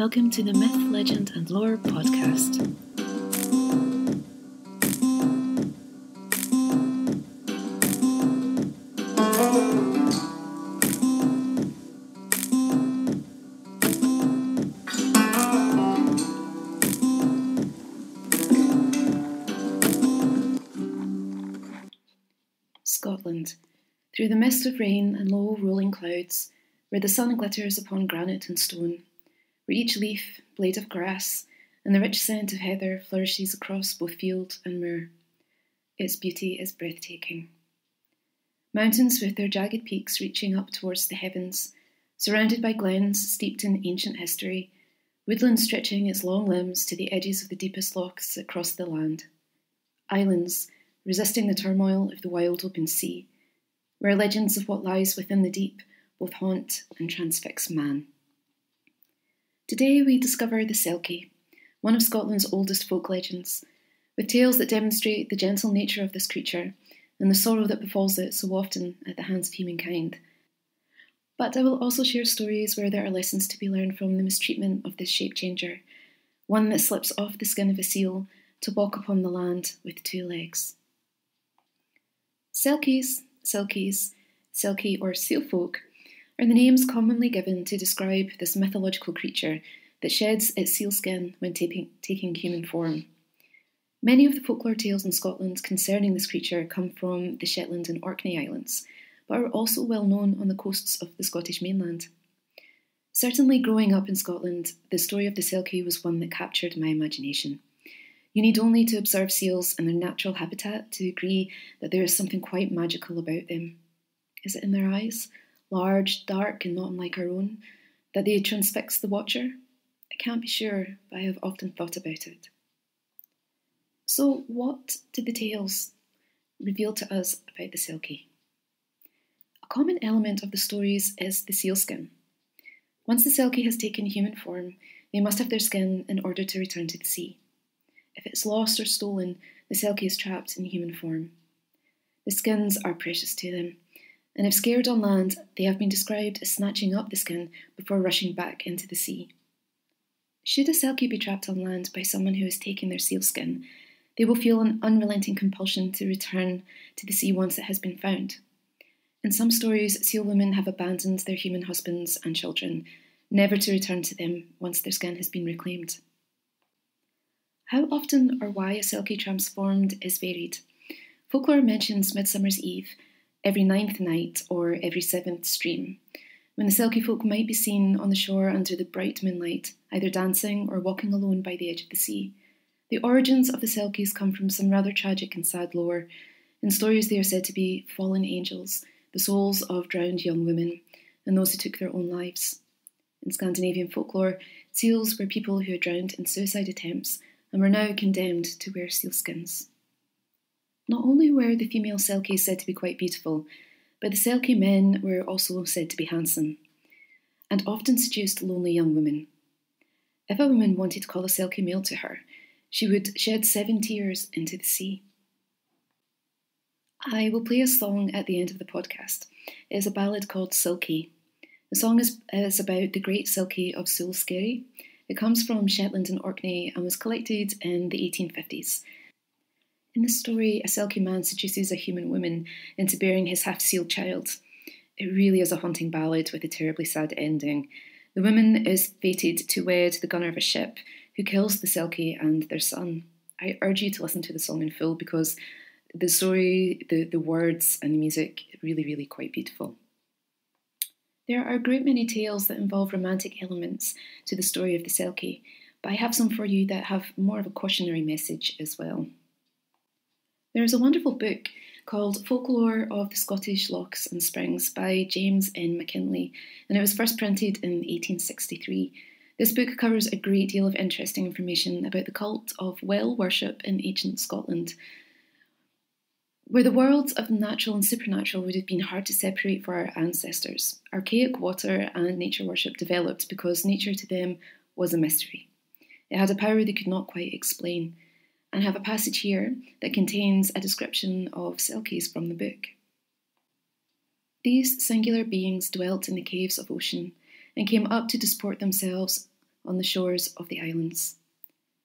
Welcome to the Myth, Legend and Lore podcast. Scotland. Through the mist of rain and low rolling clouds, where the sun glitters upon granite and stone, where each leaf, blade of grass, and the rich scent of heather flourishes across both field and moor. Its beauty is breathtaking. Mountains with their jagged peaks reaching up towards the heavens, surrounded by glens steeped in ancient history, woodland stretching its long limbs to the edges of the deepest lochs that cross the land. Islands, resisting the turmoil of the wild open sea, where legends of what lies within the deep both haunt and transfix man. Today we discover the Selkie, one of Scotland's oldest folk legends, with tales that demonstrate the gentle nature of this creature and the sorrow that befalls it so often at the hands of humankind. But I will also share stories where there are lessons to be learned from the mistreatment of this shape-changer, one that slips off the skin of a seal to walk upon the land with two legs. Selkies, Selkie or seal folk, are the names commonly given to describe this mythological creature that sheds its seal skin when taking human form. Many of the folklore tales in Scotland concerning this creature come from the Shetland and Orkney Islands, but are also well known on the coasts of the Scottish mainland. Certainly growing up in Scotland, the story of the Selkie was one that captured my imagination. You need only to observe seals in their natural habitat to agree that there is something quite magical about them. Is it in their eyes? Large, dark, and not unlike our own, that they transfix the watcher? I can't be sure, but I have often thought about it. So what did the tales reveal to us about the Selkie? A common element of the stories is the sealskin. Once the Selkie has taken human form, they must have their skin in order to return to the sea. If it's lost or stolen, the Selkie is trapped in human form. The skins are precious to them, and if scared on land, they have been described as snatching up the skin before rushing back into the sea. Should a Selkie be trapped on land by someone who has taken their seal skin, they will feel an unrelenting compulsion to return to the sea once it has been found. In some stories, seal women have abandoned their human husbands and children, never to return to them once their skin has been reclaimed. How often or why a Selkie transformed is varied. Folklore mentions Midsummer's Eve, every ninth night or every seventh stream, when the Selkie folk might be seen on the shore under the bright moonlight, either dancing or walking alone by the edge of the sea. The origins of the Selkies come from some rather tragic and sad lore. In stories they are said to be fallen angels, the souls of drowned young women, and those who took their own lives. In Scandinavian folklore, seals were people who had drowned in suicide attempts and were now condemned to wear sealskins. Not only were the female Selkie said to be quite beautiful, but the Selkie men were also said to be handsome, and often seduced lonely young women. If a woman wanted to call a Selkie male to her, she would shed 7 tears into the sea. I will play a song at the end of the podcast. It is a ballad called Selkie. The song is about the great Selkie of Sule Skerry. It comes from Shetland and Orkney and was collected in the 1850s. In the story, a Selkie man seduces a human woman into bearing his half-sealed child. It really is a haunting ballad with a terribly sad ending. The woman is fated to wed the gunner of a ship, who kills the Selkie and their son. I urge you to listen to the song in full because the story, the words and the music, really, really quite beautiful. There are a great many tales that involve romantic elements to the story of the Selkie, but I have some for you that have more of a cautionary message as well. There is a wonderful book called Folklore of the Scottish Lochs and Springs by James N. McKinley, and it was first printed in 1863. This book covers a great deal of interesting information about the cult of well worship in ancient Scotland, where the worlds of the natural and supernatural would have been hard to separate for our ancestors. Archaic water and nature worship developed because nature to them was a mystery. It had a power they could not quite explain. And have a passage here that contains a description of Selkies from the book. These singular beings dwelt in the caves of ocean and came up to disport themselves on the shores of the islands.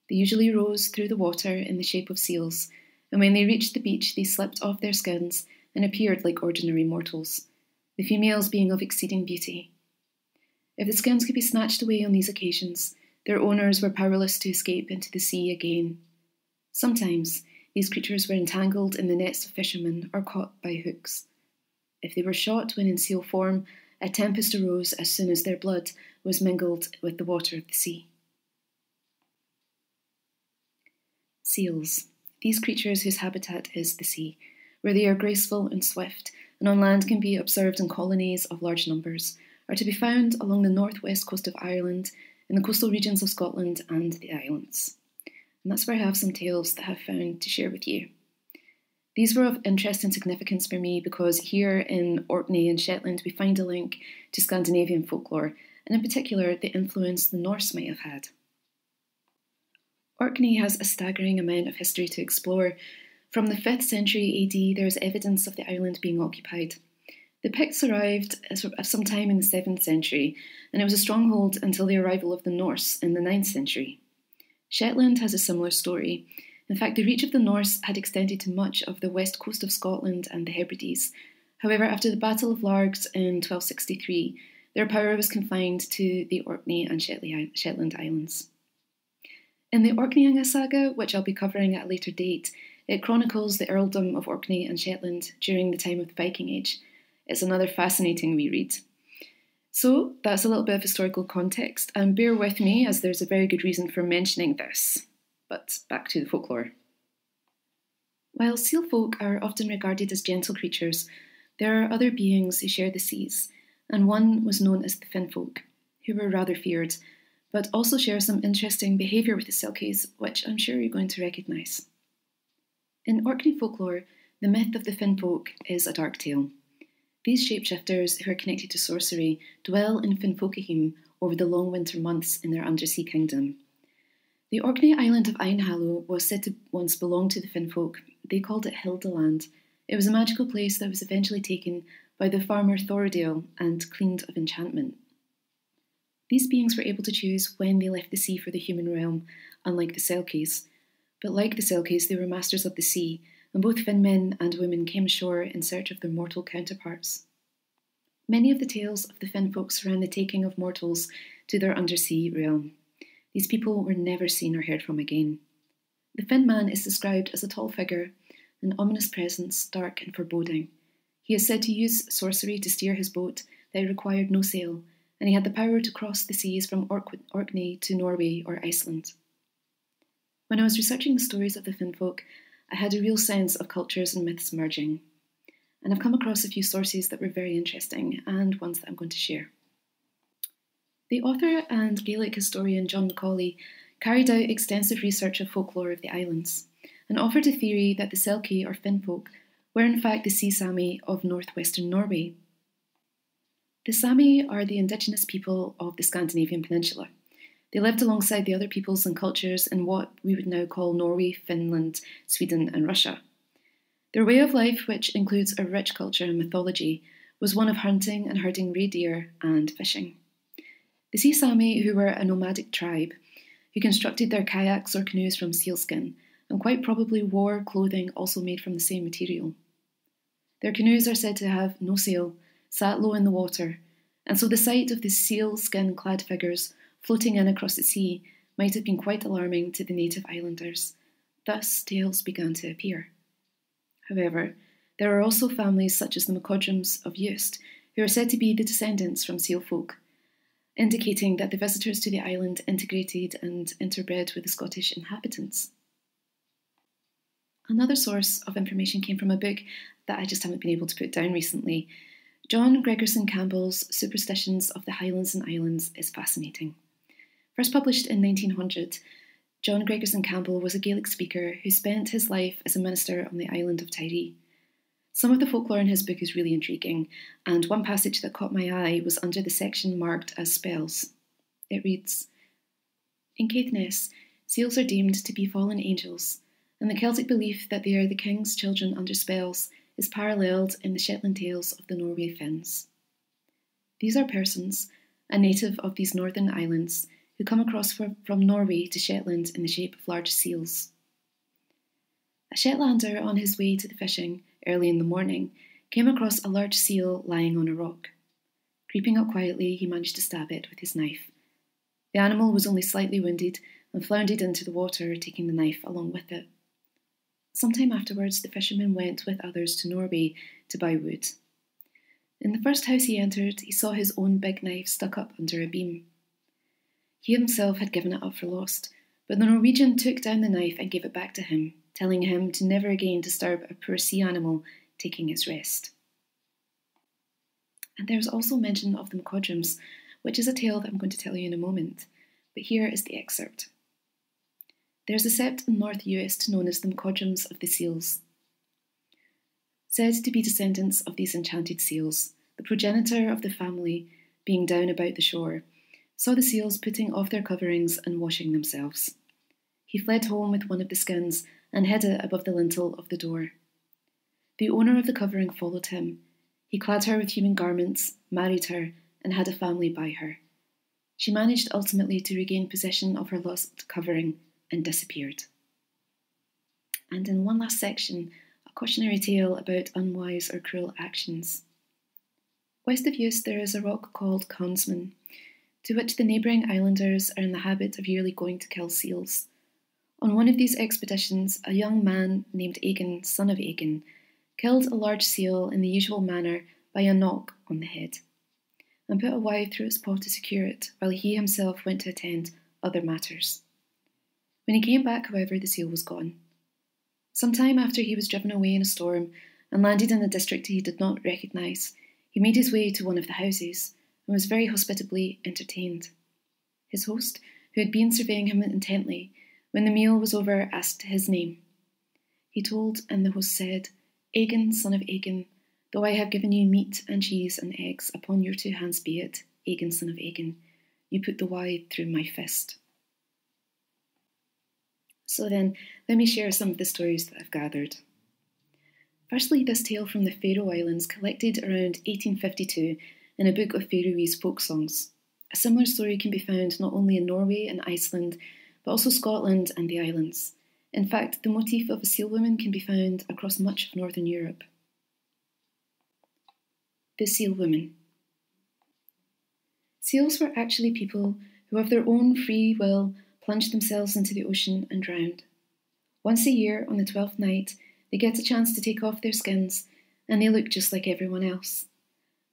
They usually rose through the water in the shape of seals, and when they reached the beach they slipped off their skins and appeared like ordinary mortals, the females being of exceeding beauty. If the skins could be snatched away on these occasions, their owners were powerless to escape into the sea again. Sometimes these creatures were entangled in the nets of fishermen or caught by hooks. If they were shot when in seal form, a tempest arose as soon as their blood was mingled with the water of the sea. Seals, these creatures whose habitat is the sea, where they are graceful and swift, and on land can be observed in colonies of large numbers, are to be found along the northwest coast of Ireland, in the coastal regions of Scotland and the islands. And that's where I have some tales that I've found to share with you. These were of interest and significance for me because here in Orkney and Shetland we find a link to Scandinavian folklore, and in particular the influence the Norse might have had. Orkney has a staggering amount of history to explore. From the 5th century AD there is evidence of the island being occupied. The Picts arrived sometime in the 7th century, and it was a stronghold until the arrival of the Norse in the 9th century. Shetland has a similar story. In fact, the reach of the Norse had extended to much of the west coast of Scotland and the Hebrides. However, after the Battle of Largs in 1263, their power was confined to the Orkney and Shetland Islands. In the Orkneyinga Saga, which I'll be covering at a later date, it chronicles the earldom of Orkney and Shetland during the time of the Viking Age. It's another fascinating reread. So that's a little bit of historical context, and bear with me as there's a very good reason for mentioning this. But back to the folklore. While seal folk are often regarded as gentle creatures, there are other beings who share the seas, and one was known as the Finfolk, who were rather feared, but also share some interesting behaviour with the Selkies, which I'm sure you're going to recognise. In Orkney folklore, the myth of the Finfolk is a dark tale. These shapeshifters, who are connected to sorcery, dwell in Finfolkheim over the long winter months in their undersea kingdom. The Orkney island of Eynhallow was said to once belong to the Finfolk. They called it Hildaland. It was a magical place that was eventually taken by the farmer Thorodale and cleaned of enchantment. These beings were able to choose when they left the sea for the human realm, unlike the Selkies. But like the Selkies, they were masters of the sea, and both Finn men and women came ashore in search of their mortal counterparts. Many of the tales of the Finfolk surround the taking of mortals to their undersea realm. These people were never seen or heard from again. The Finn man is described as a tall figure, an ominous presence, dark and foreboding. He is said to use sorcery to steer his boat that required no sail, and he had the power to cross the seas from Orkney to Norway or Iceland. When I was researching the stories of the Finfolk, I had a real sense of cultures and myths merging, and I've come across a few sources that were very interesting, and ones that I'm going to share. The author and Gaelic historian John Macaulay carried out extensive research of folklore of the islands and offered a theory that the Selkie or Finfolk were in fact the sea Sami of northwestern Norway. The Sami are the indigenous people of the Scandinavian peninsula. They lived alongside the other peoples and cultures in what we would now call Norway, Finland, Sweden and Russia. Their way of life, which includes a rich culture and mythology, was one of hunting and herding reindeer and fishing. The sea Sami, who were a nomadic tribe, who constructed their kayaks or canoes from sealskin, and quite probably wore clothing also made from the same material. Their canoes are said to have no sail, sat low in the water, and so the sight of the seal-skin-clad figures floating in across the sea might have been quite alarming to the native islanders. Thus, tales began to appear. However, there are also families such as the MacCodrums of Uist, who are said to be the descendants from seal folk, indicating that the visitors to the island integrated and interbred with the Scottish inhabitants. Another source of information came from a book that I just haven't been able to put down recently. John Gregerson Campbell's Superstitions of the Highlands and Islands is fascinating. First published in 1900, John Gregerson Campbell was a Gaelic speaker who spent his life as a minister on the island of Tyree. Some of the folklore in his book is really intriguing, and one passage that caught my eye was under the section marked as spells. It reads, "In Caithness, seals are deemed to be fallen angels, and the Celtic belief that they are the king's children under spells is paralleled in the Shetland tales of the Norway Finns. These are persons, a native of these northern islands, who come across from Norway to Shetland in the shape of large seals. A Shetlander on his way to the fishing early in the morning came across a large seal lying on a rock. Creeping up quietly, he managed to stab it with his knife. The animal was only slightly wounded and floundered into the water, taking the knife along with it. Sometime afterwards, the fisherman went with others to Norway to buy wood. In the first house he entered, he saw his own big knife stuck up under a beam. He himself had given it up for lost, but the Norwegian took down the knife and gave it back to him, telling him to never again disturb a poor sea animal taking its rest. And there is also mention of the MacCodrums, which is a tale that I'm going to tell you in a moment, but here is the excerpt. There is a sept in North Uist known as the MacCodrums of the Seals. Said to be descendants of these enchanted seals, the progenitor of the family, being down about the shore, saw the seals putting off their coverings and washing themselves. He fled home with one of the skins and hid it above the lintel of the door. The owner of the covering followed him. He clad her with human garments, married her, and had a family by her. She managed ultimately to regain possession of her lost covering and disappeared. And in one last section, a cautionary tale about unwise or cruel actions. West of Uist there is a rock called Consman, to which the neighbouring islanders are in the habit of yearly going to kill seals. On one of these expeditions, a young man named Egan, son of Egan, killed a large seal in the usual manner by a knock on the head, and put a withe through its paw to secure it, while he himself went to attend other matters. When he came back, however, the seal was gone. Some time after he was driven away in a storm and landed in a district he did not recognise, he made his way to one of the houses and was very hospitably entertained. His host, who had been surveying him intently, when the meal was over, asked his name. He told, and the host said, "Egan, son of Egan, though I have given you meat and cheese and eggs, upon your two hands be it, Egan, son of Egan, you put the withe through my fist." So then, let me share some of the stories that I've gathered. Firstly, this tale from the Faroe Islands, collected around 1852 in a book of Faroese folk songs. A similar story can be found not only in Norway and Iceland, but also Scotland and the islands. In fact, the motif of a seal woman can be found across much of Northern Europe. The seal woman. Seals were actually people who, of their own free will, plunged themselves into the ocean and drowned. Once a year, on the 12th night, they get a chance to take off their skins, and they look just like everyone else.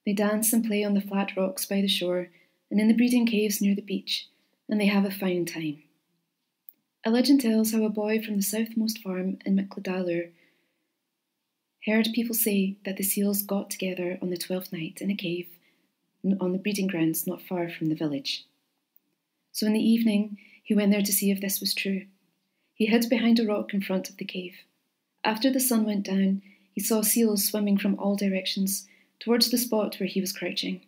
They dance and play on the flat rocks by the shore and in the breeding caves near the beach, and they have a fine time. A legend tells how a boy from the southmost farm in Mikladalur heard people say that the seals got together on the 12th night in a cave on the breeding grounds not far from the village. So in the evening, he went there to see if this was true. He hid behind a rock in front of the cave. After the sun went down, he saw seals swimming from all directions towards the spot where he was crouching.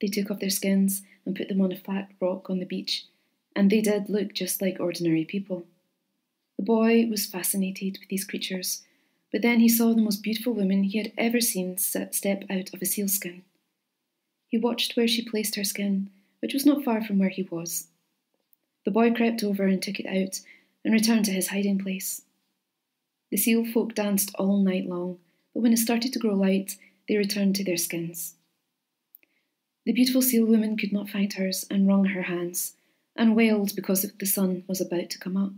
They took off their skins and put them on a flat rock on the beach, and they did look just like ordinary people. The boy was fascinated with these creatures, but then he saw the most beautiful woman he had ever seen step out of a sealskin. He watched where she placed her skin, which was not far from where he was. The boy crept over and took it out and returned to his hiding place. The seal folk danced all night long, but when it started to grow light, they returned to their skins. The beautiful seal woman could not find hers and wrung her hands, and wailed because the sun was about to come up.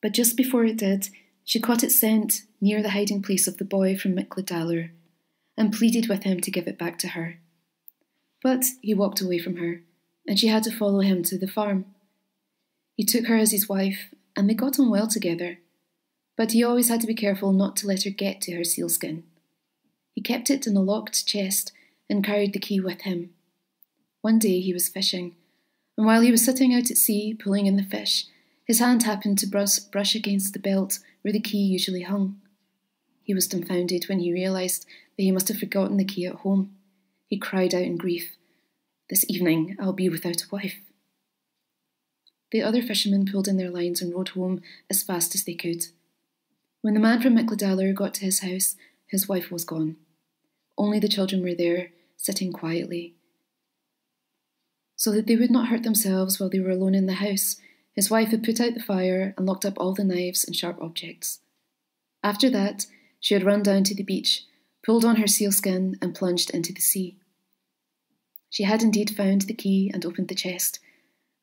But just before it did, she caught its scent near the hiding place of the boy from Mikladalur, and pleaded with him to give it back to her. But he walked away from her, and she had to follow him to the farm. He took her as his wife, and they got on well together, but he always had to be careful not to let her get to her sealskin. He kept it in a locked chest and carried the key with him. One day he was fishing, and while he was sitting out at sea, pulling in the fish, his hand happened to brush against the belt where the key usually hung. He was dumbfounded when he realised that he must have forgotten the key at home. He cried out in grief, "This evening I'll be without a wife." The other fishermen pulled in their lines and rowed home as fast as they could. When the man from Mikladalur got to his house, his wife was gone. Only the children were there, sitting quietly. so that they would not hurt themselves while they were alone in the house, his wife had put out the fire and locked up all the knives and sharp objects. After that, she had run down to the beach, pulled on her sealskin and plunged into the sea. She had indeed found the key and opened the chest,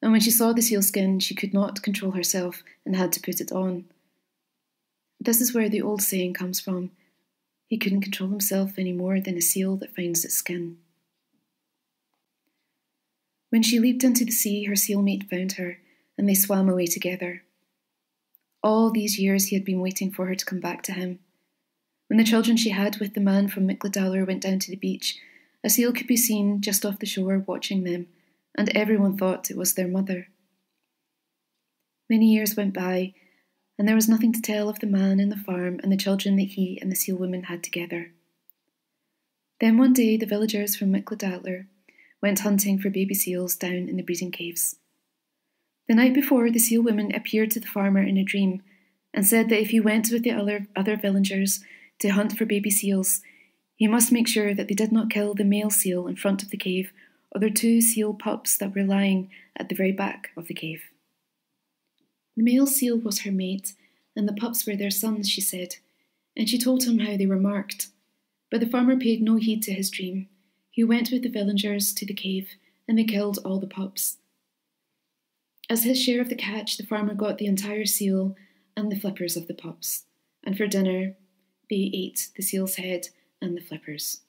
and when she saw the sealskin, she could not control herself and had to put it on. This is where the old saying comes from. He couldn't control himself any more than a seal that finds its skin. When she leaped into the sea, her sealmate found her, and they swam away together. All these years he had been waiting for her to come back to him. When the children she had with the man from Mikladalur went down to the beach, a seal could be seen just off the shore watching them, and everyone thought it was their mother. Many years went by, and there was nothing to tell of the man and the farm and the children that he and the seal woman had together. Then one day the villagers from Mikladalur went hunting for baby seals down in the breeding caves. The night before, the seal woman appeared to the farmer in a dream and said that if he went with the other villagers to hunt for baby seals, he must make sure that they did not kill the male seal in front of the cave or the two seal pups that were lying at the very back of the cave. The male seal was her mate, and the pups were their sons, she said, and she told him how they were marked. But the farmer paid no heed to his dream. He went with the villagers to the cave, and they killed all the pups. As his share of the catch, the farmer got the entire seal and the flippers of the pups, and for dinner they ate the seal's head and the flippers.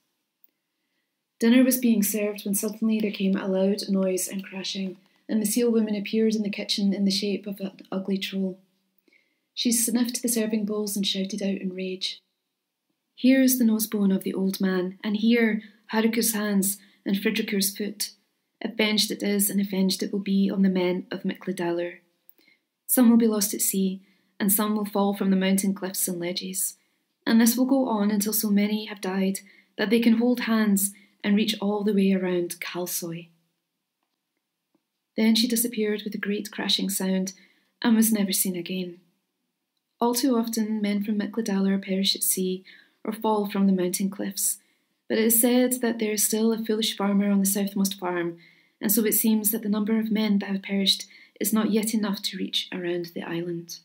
Dinner was being served when suddenly there came a loud noise and crashing, and the seal woman appeared in the kitchen in the shape of an ugly troll. She sniffed the serving bowls and shouted out in rage, "Here is the nosebone of the old man, and here Harukur's hands and Fridrikur's foot. Avenged it is, and avenged it will be on the men of Mikladalur. Some will be lost at sea, and some will fall from the mountain cliffs and ledges. And this will go on until so many have died that they can hold hands and reach all the way around Kalsoy." Then she disappeared with a great crashing sound and was never seen again. All too often men from Mikladalur perish at sea or fall from the mountain cliffs, but it is said that there is still a foolish farmer on the southmost farm, and so it seems that the number of men that have perished is not yet enough to reach around the island.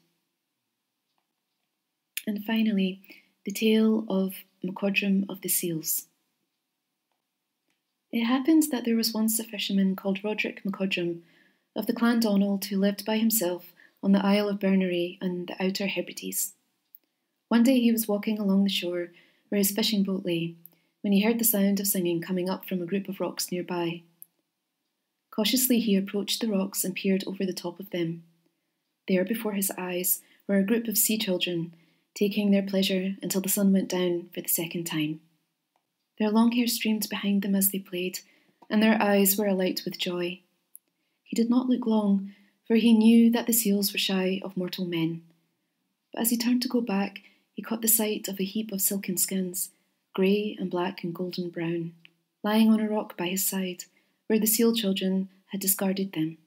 And finally, the tale of MacCodrum of the Seals. It happened that there was once a fisherman called Roderick McCodrum of the Clan Donald who lived by himself on the Isle of Bernary and the Outer Hebrides. One day he was walking along the shore where his fishing boat lay when he heard the sound of singing coming up from a group of rocks nearby. Cautiously he approached the rocks and peered over the top of them. There before his eyes were a group of sea children taking their pleasure until the sun went down for the second time. Their long hair streamed behind them as they played, and their eyes were alight with joy. He did not look long, for he knew that the seals were shy of mortal men. But as he turned to go back, he caught the sight of a heap of silken skins, grey and black and golden brown, lying on a rock by his side, where the seal children had discarded them.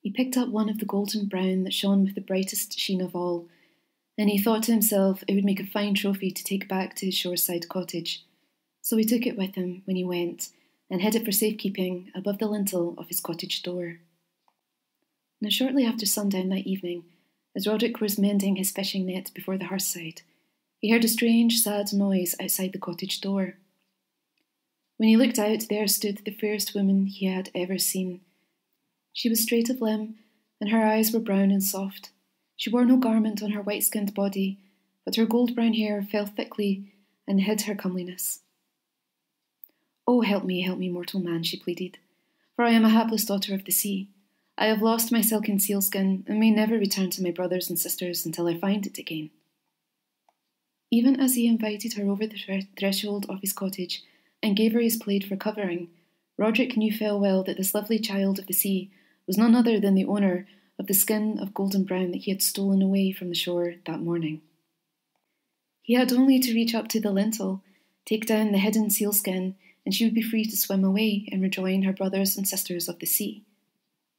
He picked up one of the golden brown that shone with the brightest sheen of all, and he thought to himself it would make a fine trophy to take back to his shoreside cottage. So he took it with him when he went and hid it for safekeeping above the lintel of his cottage door. Now shortly after sundown that evening, as Roderick was mending his fishing net before the hearthside, he heard a strange, sad noise outside the cottage door. When he looked out, there stood the fairest woman he had ever seen. She was straight of limb, and her eyes were brown and soft. She wore no garment on her white-skinned body, but her gold-brown hair fell thickly and hid her comeliness. "Oh, help me, mortal man," she pleaded, "for I am a hapless daughter of the sea. I have lost my silken sealskin and may never return to my brothers and sisters until I find it again." Even as he invited her over the threshold of his cottage and gave her his plaid for covering, Roderick knew full well that this lovely child of the sea was none other than the owner of the skin of golden brown that he had stolen away from the shore that morning. He had only to reach up to the lintel, take down the hidden sealskin, and she would be free to swim away and rejoin her brothers and sisters of the sea.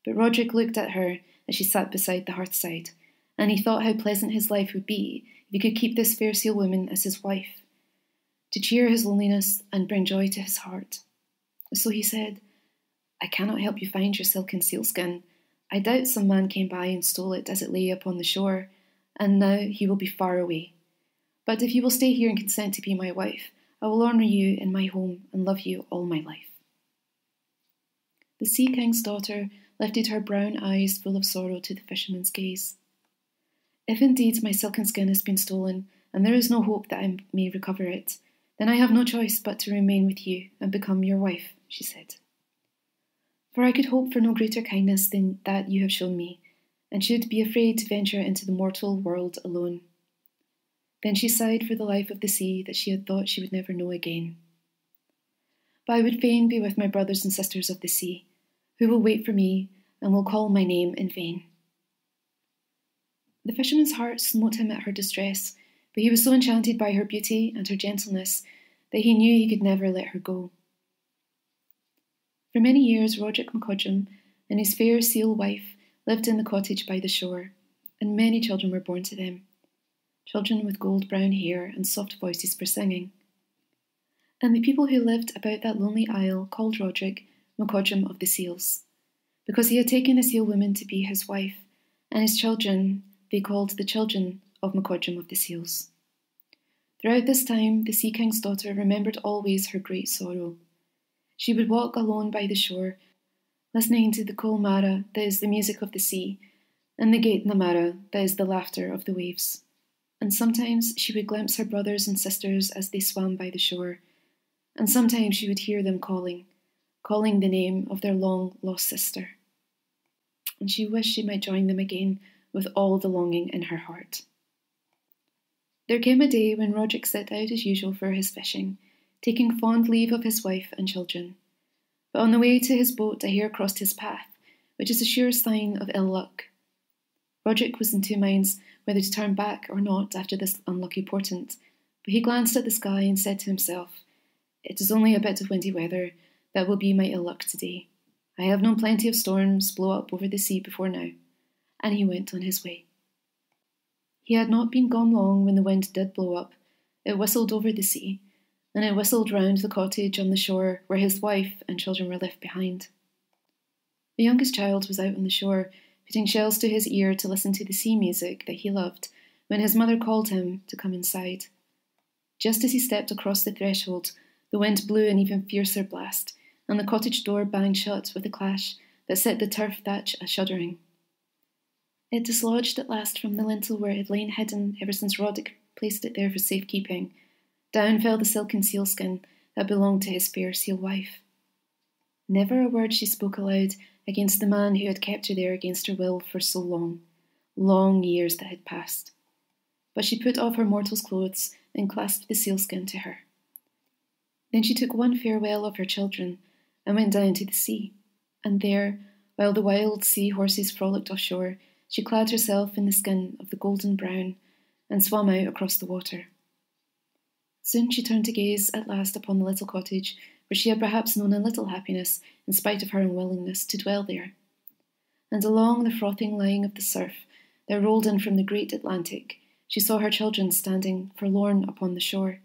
But Roderick looked at her as she sat beside the hearthside, and he thought how pleasant his life would be if he could keep this fair seal woman as his wife, to cheer his loneliness and bring joy to his heart. So he said, I cannot help you find your silken sealskin. I doubt some man came by and stole it as it lay upon the shore, and now he will be far away. But if you will stay here and consent to be my wife, I will honour you in my home and love you all my life." The Sea King's daughter lifted her brown eyes full of sorrow to the fisherman's gaze. "If indeed my silken skin has been stolen, and there is no hope that I may recover it, then I have no choice but to remain with you and become your wife," she said. "For I could hope for no greater kindness than that you have shown me, and should be afraid to venture into the mortal world alone." Then she sighed for the life of the sea that she had thought she would never know again. "But I would fain be with my brothers and sisters of the sea, who will wait for me and will call my name in vain." The fisherman's heart smote him at her distress, but he was so enchanted by her beauty and her gentleness that he knew he could never let her go. For many years Roderick McCodrum and his fair seal wife lived in the cottage by the shore, and many children were born to them, children with gold-brown hair and soft voices for singing. And the people who lived about that lonely isle called Roderick McCodrum of the Seals, because he had taken the seal woman to be his wife, and his children they called the children of MacCodrum of the Seals. Throughout this time, the Sea King's daughter remembered always her great sorrow. She would walk alone by the shore, listening to the Kol Mara, that is the music of the sea, and the Geit na Mara, that is the laughter of the waves. And sometimes she would glimpse her brothers and sisters as they swam by the shore, and sometimes she would hear them calling the name of their long-lost sister. And she wished she might join them again with all the longing in her heart. There came a day when Roderick set out as usual for his fishing, taking fond leave of his wife and children. But on the way to his boat a hare crossed his path, which is a sure sign of ill luck. Roderick was in two minds whether to turn back or not after this unlucky portent, but he glanced at the sky and said to himself, "It is only a bit of windy weather that will be my ill luck today. I have known plenty of storms blow up over the sea before now," and he went on his way. He had not been gone long when the wind did blow up. It whistled over the sea, and it whistled round the cottage on the shore where his wife and children were left behind. The youngest child was out on the shore, putting shells to his ear to listen to the sea music that he loved, when his mother called him to come inside. Just as he stepped across the threshold, the wind blew an even fiercer blast, and the cottage door banged shut with a clash that set the turf thatch a-shuddering. It dislodged at last from the lintel where it had lain hidden ever since Roderick placed it there for safekeeping. Down fell the silken sealskin that belonged to his fair seal wife. Never a word she spoke aloud against the man who had kept her there against her will for so long years that had passed. But she put off her mortal's clothes and clasped the sealskin to her. Then she took one farewell of her children and went down to the sea, and there, while the wild sea horses frolicked offshore, she clad herself in the skin of the golden brown and swam out across the water. Soon she turned to gaze at last upon the little cottage where she had perhaps known a little happiness in spite of her unwillingness to dwell there, and along the frothing line of the surf that rolled in from the great Atlantic she saw her children standing forlorn upon the shore.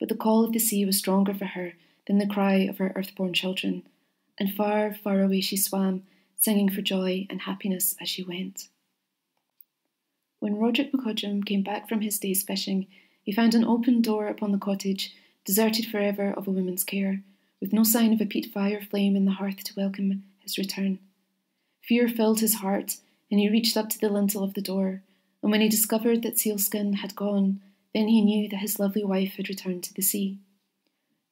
But the call of the sea was stronger for her than the cry of her earthborn children, and far, far away she swam, singing for joy and happiness as she went. When Roderick McCodrum came back from his day's fishing, he found an open door upon the cottage, deserted forever of a woman's care, with no sign of a peat fire flame in the hearth to welcome his return. Fear filled his heart, and he reached up to the lintel of the door, and when he discovered that sealskin had gone, then he knew that his lovely wife had returned to the sea.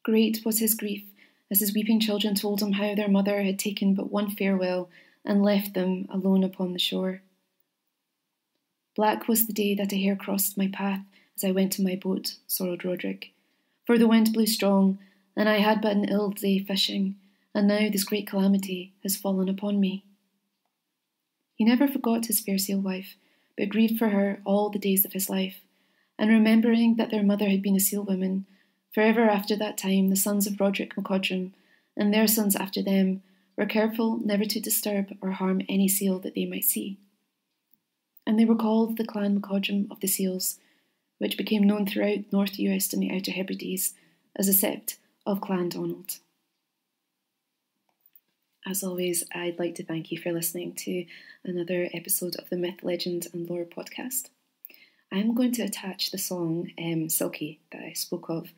Great was his grief as his weeping children told him how their mother had taken but one farewell and left them alone upon the shore. "Black was the day that a hare crossed my path as I went to my boat," sorrowed Roderick, "for the wind blew strong, and I had but an ill day fishing, and now this great calamity has fallen upon me." He never forgot his fair seal wife, but grieved for her all the days of his life, and remembering that their mother had been a seal woman, forever after that time, the sons of Roderick McCodrum, and their sons after them, were careful never to disturb or harm any seal that they might see. And they were called the Clan MacCodrum of the Seals, which became known throughout North US and the Outer Hebrides as a sept of Clan Donald. As always, I'd like to thank you for listening to another episode of the Myth, Legend and Lore podcast. I'm going to attach the song Selkie that I spoke of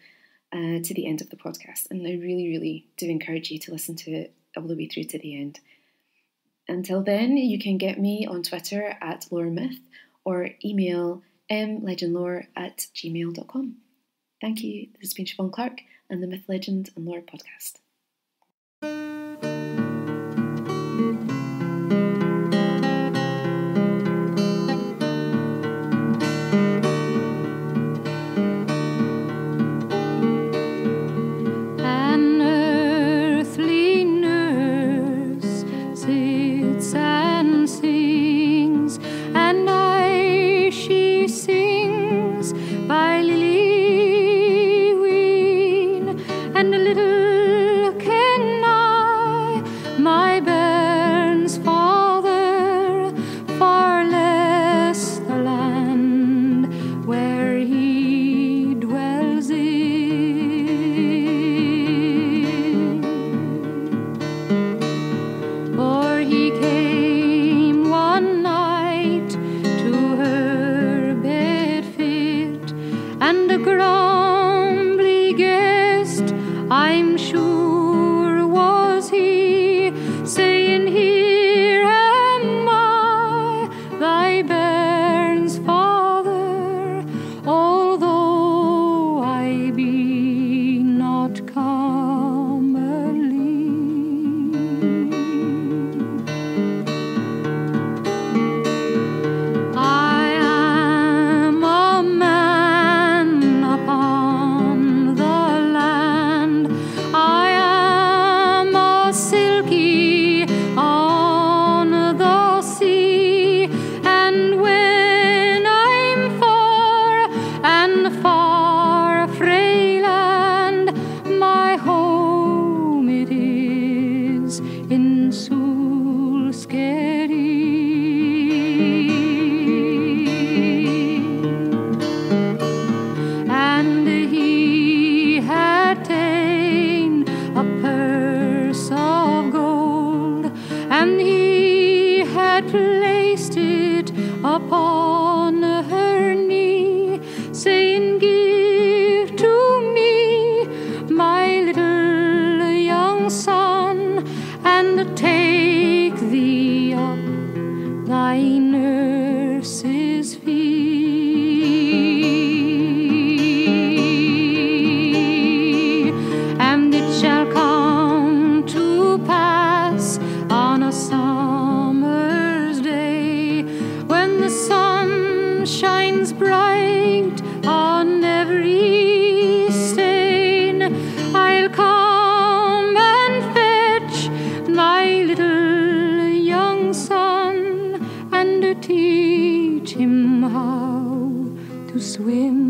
to the end of the podcast, and I really, really do encourage you to listen to it all the way through to the end. Until then, you can get me on Twitter at LoreMyth or email mlegendlore@gmail.com. Thank you. This has been Siobhan Clark and the Myth, Legend and Lore podcast. Teach him how to swim.